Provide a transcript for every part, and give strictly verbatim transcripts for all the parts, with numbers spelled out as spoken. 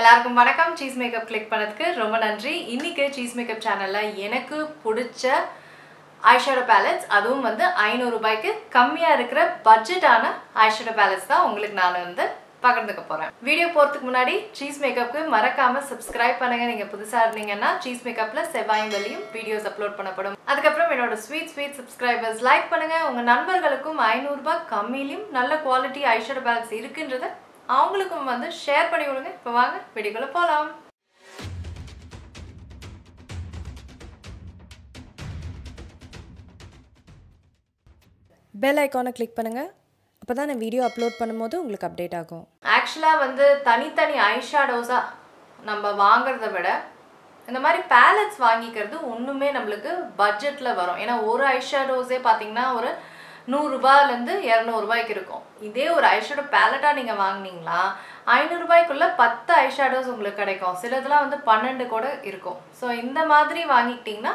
எல்லாருக்கும் வணக்கம் cheese makeup click பண்ணதுக்கு ரொம்ப நன்றி இன்னைக்கு சீஸ் மேக்கப் சேனல்ல எனக்கு பிடிச்ச ஐஷேடோ பேலட்ஸ் அதுவும் வந்து ஐநூறு ரூபாய்க்கு கம்மியா இருக்கிற பட்ஜெட்டான ஐஷேடோ பேலட்ஸ் தான் உங்களுக்கு நான் வந்து பகிர்ந்துக்க போறேன் வீடியோ போறதுக்கு முன்னாடி சீஸ் மேக்கப்க்கு மறக்காம சப்ஸ்கிரைப் பண்ணுங்க நீங்க புதுசா இருந்தீங்கன்னா சீஸ் மேக்கப்ல செவ்வாய் வெள்ளியும் வீடியோஸ் அப்லோட் பண்ணப்படும் அதுக்கு அப்புறம் என்னோட ஸ்வீட் ஸ்வீட் சப்ஸ்கிரைபர்ஸ் லைக் பண்ணுங்க உங்க நண்பர்களுக்கும் ஐநூறு ரூபாய் கம்மியிலும் நல்ல குவாலிட்டி ஐஷேடோ பேலட்ஸ் இருக்குன்றத அவங்களுக்கும் வந்து ஷேர் பண்ணி விடுங்க இப்போ வாங்க வீடியோக்குள்ள போலாம் பெல் ஐகானை கிளிக் பண்ணுங்க அப்பதான் நான் வீடியோ அப்லோட் பண்ணும்போது உங்களுக்கு அப்டேட் ஆகும் एक्चुअली வந்து தனித்தனி ஐ ஷேடோஸா நம்ம வாங்குறத விட இந்த மாதிரி பேலட்ஸ் வாங்கிக்கிறது ஒண்ணுமே நமக்கு பட்ஜெட்ல வரும் ஏனா ஒரு ஐ ஷேடோஸே பாத்தீங்கன்னா ஒரு நூறு ரூபாயில இருந்து இருநூறு ரூபாய்க்கு இருக்கும் இதே ஒரு ஐஷேடோ பேலட்டா நீங்க வாங்குனீங்களா ஐநூறு ரூபாய்க்குள்ள பத்து ஐஷேடோஸ் உங்களுக்கு கிடைக்கும் சிலதுலாம் வந்து பன்னிரண்டு கூட இருக்கும் சோ இந்த மாதிரி வாங்கிட்டீங்கன்னா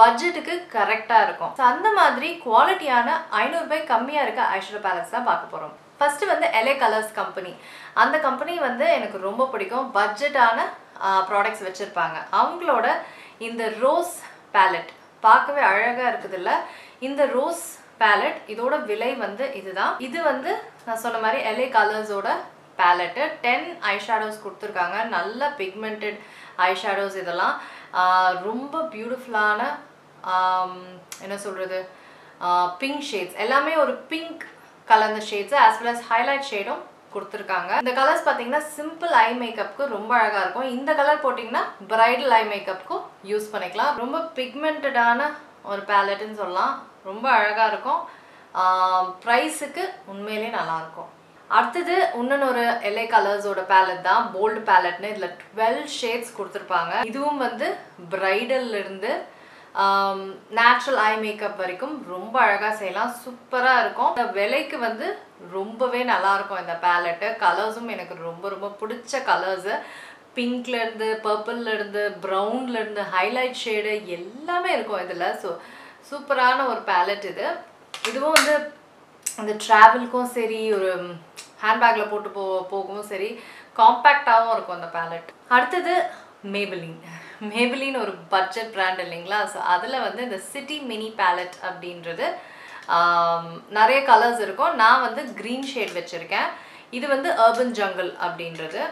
பட்ஜெட்டுக்கு கரெக்ட்டா இருக்கும் சோ அந்த மாதிரி குவாலிட்டியான ஐநூறு ரூபாய் கம்மியா இருக்க ஐஷேடோ பேலட்ஸ் தான் பார்க்க போறோம் ஃபர்ஸ்ட் வந்து L A Colors கம்பெனி அந்த கம்பெனி வந்து எனக்கு ரொம்ப பிடிக்கும் பட்ஜெட்டான ப்ராடக்ட்ஸ் வச்சிருப்பாங்க அவங்களோட இந்த ரோஸ் பேலட் பார்க்கவே அழகா இருக்குது இல்ல இந்த ரோஸ் palette இதோட விலை வந்து இதுதான் இது வந்து நான் சொன்ன மாதிரி L A Colors ஓட palette ten eyeshadows கொடுத்திருக்காங்க நல்ல pigmented eyeshadows இதெல்லாம் ரொம்ப பியூட்டிஃபுல்லான என்ன சொல்றது pink shades எல்லாமே ஒரு pink கலந்த shades as well as highlight shade கொடுத்திருக்காங்க இந்த கலர்ஸ் பாத்தீங்கன்னா சிம்பிள் ஐ மேக்கப்புக்கு ரொம்ப அழகா இருக்கும் இந்த கலர் போடிங்கன்னா bridal ஐ மேக்கப்புக்கு யூஸ் பண்ணிக்கலாம் ரொம்ப pigmentedான ஒரு palette-ன்னு சொல்லலாம் ரொம்ப அழகா இருக்கும் பிரைஸ்க்கு உண்மையிலே நல்லா இருக்கும் அடுத்து இன்னொரு L A Colors ஓட palette தான் bold palette-னு இதுல twelve shades கொடுத்திருப்பாங்க இதுவும் வந்து பிரைடல்ல இருந்து நேச்சுரல் ஐ மேக்கப் வரைக்கும் ரொம்ப அழகா செய்யலாம் சூப்பரா இருக்கும் இந்த விலைக்கு வந்து ரொம்பவே நல்லா இருக்கும் இந்த palette கலர்ஸும் எனக்கு ரொம்ப ரொம்ப பிடிச்ச கலர்ஸ் பிங்க்ல இருந்து பர்பிள்ல இருந்து பிரவுன்ல இருந்து ஹைலைட் ஷேட் எல்லாமே இருக்கும் இதுல சோ சூப்பரான ஒரு palette இது இதுவும் வந்து அந்த டிராவலுக்கும் சரி ஒரு ஹேண்ட்பேக்ல போட்டு போ போகவும் சரி காம்பாக்டாவும் இருக்கும் அந்த palette அடுத்து Maybelline Maybelline ஒரு பட்ஜெட் பிராண்ட் இல்லைங்களா சோ அதுல வந்து இந்த சிட்டி மினி palette அப்படின்றது நிறைய கலர்ஸ் இருக்கும் நான் வந்து கிரீன் ஷேட் வச்சிருக்கேன் இது வந்து urban jungle அப்படின்றது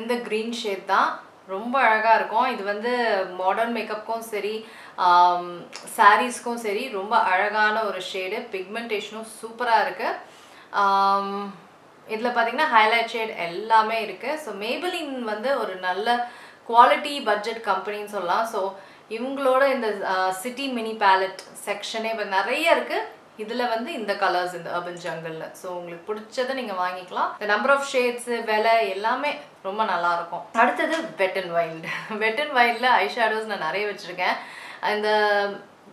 இந்த கிரீன் ஷேட் தான் ரொம்ப அழகா இருக்கும் இது வந்து மாடர்ன் மேக்கப்புக்கும் சரி சாரீஸ்க்கும் சரி ரொம்ப அழகான ஒரு ஷேடு பிக்மெண்டேஷனும் சூப்பரா இருக்கு இதுல பாத்தீங்கன்னா ஹைலைட் ஷேட் எல்லாமே இருக்கு சோ Maybelline வந்து ஒரு நல்ல குவாலிட்டி பட்ஜெட் கம்பெனின்னு சொல்லலாம் சோ இவங்களோட இந்த சிட்டி மினி palette செக்ஷனே நிறைய இருக்கு இதுல வந்து இந்த கலர்ஸ் இந்த urban jungle சோ உங்களுக்கு பிடிச்சத நீங்க வாங்கிக்கலாம் the number of shades வேலை எல்லாமே ரொம்ப நல்லா இருக்கும் அடுத்து wet and wild wet and wildல ஐஷேடோஸ் நான் நிறைய வச்சிருக்கேன் இந்த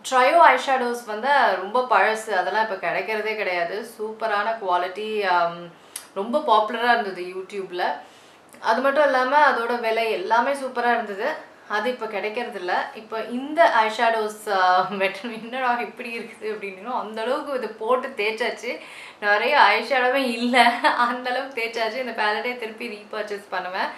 ட்ரையோ ஐஷேடோஸ் வந்து ரொம்ப பழசு அதெல்லாம் இப்ப கிடைக்கிறதே கிடையாது சூப்பரான குவாலிட்டி ரொம்ப பாப்புலரா இருந்தது YouTubeல அது மட்டும் இல்லாம அதோட விலை எல்லாமே சூப்பரா இருந்தது அது இப்ப கிடைக்கிறது இல்ல இப்ப இந்த ஐஷேடோஸ் மெட்டல் என்னடா இப்படி இருக்குது அப்படின்னா அந்த அளவுக்கு இது போட்டு தேய்ச்சாச்சு நிறைய ஐஷேடோவே இல்ல அந்த அளவுக்கு தேய்ச்சாச்சு இந்த பாலட்டை திருப்பி ரீபர்ச்சேஸ் பண்ணுவேன்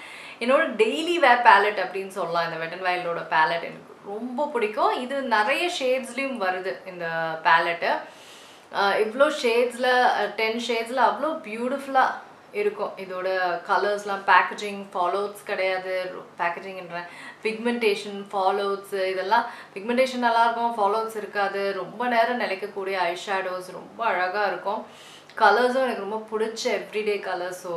என்னோட டெய்லி வேர் பாலட் அப்படினு சொல்லலாம் இந்த வெட் அண்ட் வைல்டோட பாலட் எனக்கு ரொம்ப பிடிக்கும் இது நிறைய ஷேட்ஸ்லயும் வருது இந்த பாலட் இவ்ளோ ஷேட்ஸ்ல ten ஷேட்ஸ்ல அவ்ளோ பியூட்டிஃபுல்லா இருக்கும் இதோட கலர்ஸ்லாம் பேக்கேஜிங் ஃபாலோட்ஸ் கிடையாது பேக்கேஜிங்ன்ற பிக்மெண்டேஷன் ஃபாலோட்ஸ் இதெல்லாம் பிக்மெண்டேஷன் நல்லா இருக்கும் ஃபாலோட்ஸ் இருக்காது ரொம்ப நேரம் நிலைக்கக்கூடிய ஐ ஷேடோஸ் ரொம்ப அழகா இருக்கும் கலர்ஸும் எனக்கு ரொம்ப பிடிச்ச எவ்ரிடே கலர்ஸோ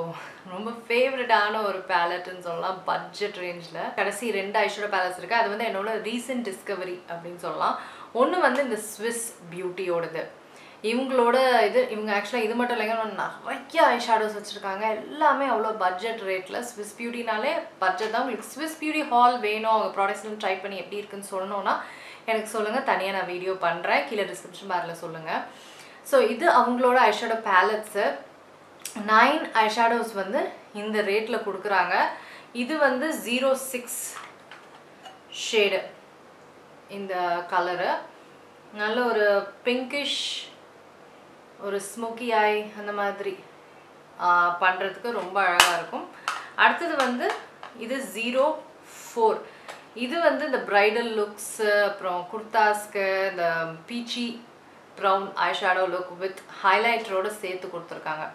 ரொம்ப ஃபேவரட்டான ஒரு பேலட்னு சொல்லலாம் பட்ஜெட் ரேஞ்சில் கடைசி ரெண்டு ஐஷேடோ பேலட்ஸ் இருக்கு அது வந்து என்னோட ரீசன்ட் டிஸ்கவரி அப்படின்னு சொல்லலாம் ஒன்று வந்து இந்த ஸ்விஸ் பியூட்டியோடது இவங்களோட இது இவங்க ஆக்சுவலாக இது மட்டும் இல்லைங்க நிறைய ஐ ஷேடோஸ் வச்சுருக்காங்க எல்லாமே அவ்வளோ பட்ஜெட் ரேட்டில் ஸ்விஸ் பியூட்டினாலே பட்ஜெட் தான் உங்களுக்கு ஸ்விஸ் பியூட்டி ஹால் வேணும் அவங்க ப்ராடக்ட்ஸ்லாம் ட்ரை பண்ணி எப்படி இருக்குன்னு சொல்லணும்னா எனக்கு சொல்லுங்கள் தனியாக நான் வீடியோ பண்ணுறேன் கீழே டிஸ்கிரிப்ஷன் பாரில் சொல்லுங்கள் ஸோ இது அவங்களோட eye shadow palettes nine eye shadows வந்து இந்த ரேட்டில் கொடுக்குறாங்க இது வந்து ஜீரோ சிக்ஸ் ஷேடு இந்த கலரு நல்ல ஒரு பிங்கிஷ் ஒரு ஸ்மோக்கி ஐ அந்த மாதிரி பண்றதுக்கு ரொம்ப அழகா இருக்கும் அடுத்து வந்து இது zero four. இது வந்து இந்த bridal looks அப்புறம் குர்தாஸ்க்கு இந்த peachy brown eyeshadow look with highlighter ஓட சேர்த்து கொடுத்திருக்காங்க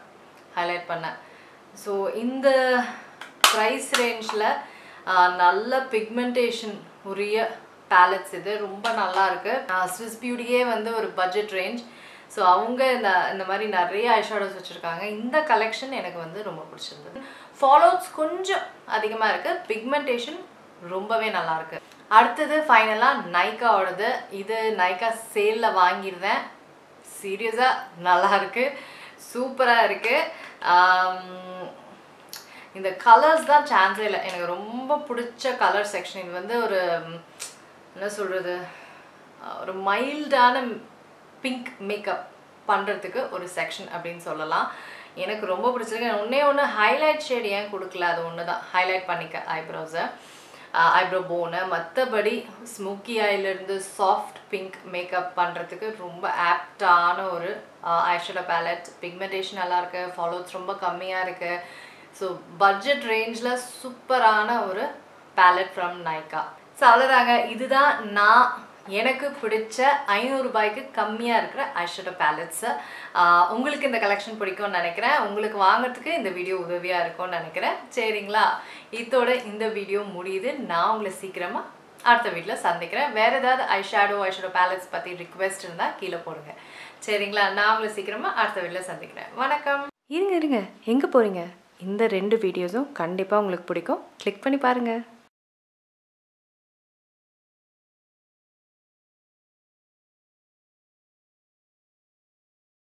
ஹைலைட் பண்ண. ஸோ இந்த price rangeல நல்ல பிக்மெண்டேஷன் உரிய பேலட்ஸ் இது ரொம்ப நல்லா இருக்கு. ஸ்விஸ் பியூட்டியே வந்து ஒரு பட்ஜெட் ரேஞ்ச். ஸோ அவங்க இந்த இந்த மாதிரி நிறைய ஐஷேடோஸ் வச்சுருக்காங்க. இந்த கலெக்ஷன் எனக்கு வந்து ரொம்ப பிடிச்சிருந்தது. ஃபாலோட்ஸ் கொஞ்சம் அதிகமாக இருக்குது, பிக்மெண்டேஷன் ரொம்பவே நல்லாயிருக்கு. அடுத்தது ஃபைனலாக நைக்காவோடது. இது நைக்கா சேலில் வாங்கியிருந்தேன். சீரியஸாக நல்லாயிருக்கு, சூப்பராக இருக்குது. இந்த கலர்ஸ் தான் சான்ஸே இல்லை. எனக்கு ரொம்ப பிடிச்ச கலர் செக்ஷன். இது வந்து ஒரு என்ன சொல்கிறது, ஒரு மைல்டான பிங்க் மேக்கப் பண்ணுறதுக்கு ஒரு செக்ஷன் அப்படின்னு சொல்லலாம். எனக்கு ரொம்ப பிடிச்சிருக்கு. ஒன்றே ஒன்று ஹைலைட் ஷேட் ஏன் கொடுக்கல, அது ஒன்று தான் ஹைலைட் பண்ணிக்க ஐப்ரோஸை, ஐப்ரோ போனை. மற்றபடி ஸ்மோக்கி ஐலேருந்து சாஃப்ட் பிங்க் மேக்கப் பண்ணுறதுக்கு ரொம்ப ஆப்டான ஒரு ஐஷேடோ பேலட். பிக்மெண்டேஷன் நல்லாயிருக்கு, ஃபாலோஸ் ரொம்ப கம்மியாக இருக்குது. ஸோ பட்ஜெட் ரேஞ்சில் சூப்பரான ஒரு பேலட் ஃப்ரம் நைக்கா. சொல்லுறாங்க இதுதான் நான் எனக்கு பிடிச்ச ஐநூறு ரூபாய்க்கு கம்மியாக இருக்கிற ஐஷேடோ பேலட்ஸு. உங்களுக்கு இந்த கலெக்ஷன் பிடிக்கும்னு நினைக்கிறேன். உங்களுக்கு வாங்குறதுக்கு இந்த வீடியோ உதவியாக இருக்கும்னு நினைக்கிறேன். சரிங்களா, இதோட இந்த வீடியோ முடியுது. நான் உங்களை சீக்கிரமாக அடுத்த வீட்டில் சந்திக்கிறேன். வேறு ஏதாவது ஐஷேடோ ஐஷேடோ பேலட்ஸ் பற்றி ரிக்வெஸ்ட் இருந்தால் கீழே போடுங்க. சரிங்களா, நான் உங்களை சீக்கிரமாக அடுத்த வீட்டில் சந்திக்கிறேன். வணக்கம். இருங்க இருங்க, எங்கே போகிறீங்க? இந்த ரெண்டு வீடியோஸும் கண்டிப்பாக உங்களுக்கு பிடிக்கும், கிளிக் பண்ணி பாருங்கள்.